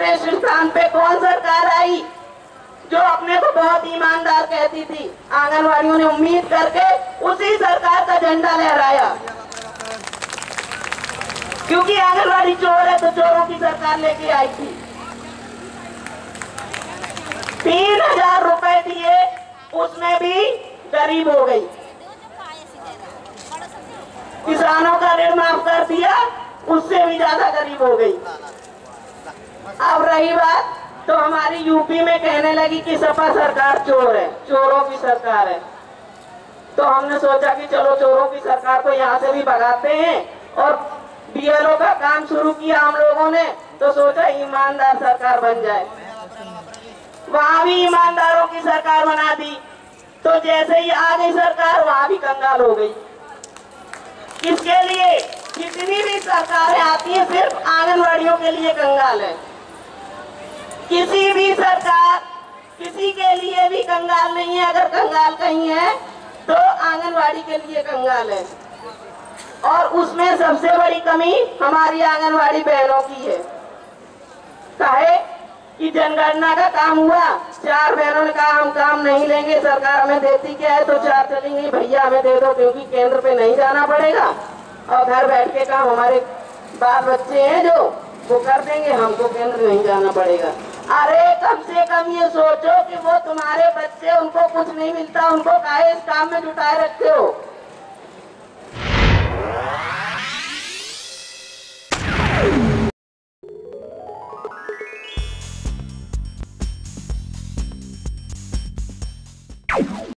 सर्वश्रेष्ठ स्थान पे कौन सरकार आई जो अपने को बहुत ईमानदार कहती थी। आंगनवाड़ियों ने उम्मीद करके उसी सरकार का झंडा लहराया, क्योंकि आंगनवाड़ी चोर है तो चोरों की सरकार लेके आई थी। 3000 रुपए दिए, उसमें भी गरीब हो गई। किसानों का ऋण माफ कर दिया, उससे भी ज्यादा गरीब हो गई। अब रही बात, तो हमारी यूपी में कहने लगी कि सपा सरकार चोर है, चोरों की सरकार है। तो हमने सोचा कि चलो चोरों की सरकार को यहाँ से भी भगाते हैं, और बीएलओ का काम शुरू किया हम लोगों ने। तो सोचा ईमानदार सरकार बन जाए, वहाँ भी ईमानदारों की सरकार बना दी। तो जैसे ही आ गई सरकार, वहाँ भी कंगाल हो गई। इसके लिए जितनी भी सरकारें आती है, सिर्फ आंगनवाड़ियों के लिए कंगाल है। किसी भी सरकार किसी के लिए भी कंगाल नहीं है। अगर कंगाल कहीं है तो आंगनवाड़ी के लिए कंगाल है, और उसमें सबसे बड़ी कमी हमारी आंगनवाड़ी बहनों की है। काहे कि जनगणना का काम हुआ, 4 बहनों ने कहा हम काम नहीं लेंगे, सरकार हमें देती क्या है, तो 4 चली गई, भैया हमें दे दो, क्योंकि केंद्र पे नहीं जाना पड़ेगा और घर बैठ के काम हमारे बाल बच्चे हैं जो वो कर देंगे, हमको केंद्र नहीं जाना पड़ेगा। अरे कम से कम ये सोचो कि वो तुम्हारे बच्चे, उनको कुछ नहीं मिलता, उनको काहे इस काम में जुटाए रखते हो।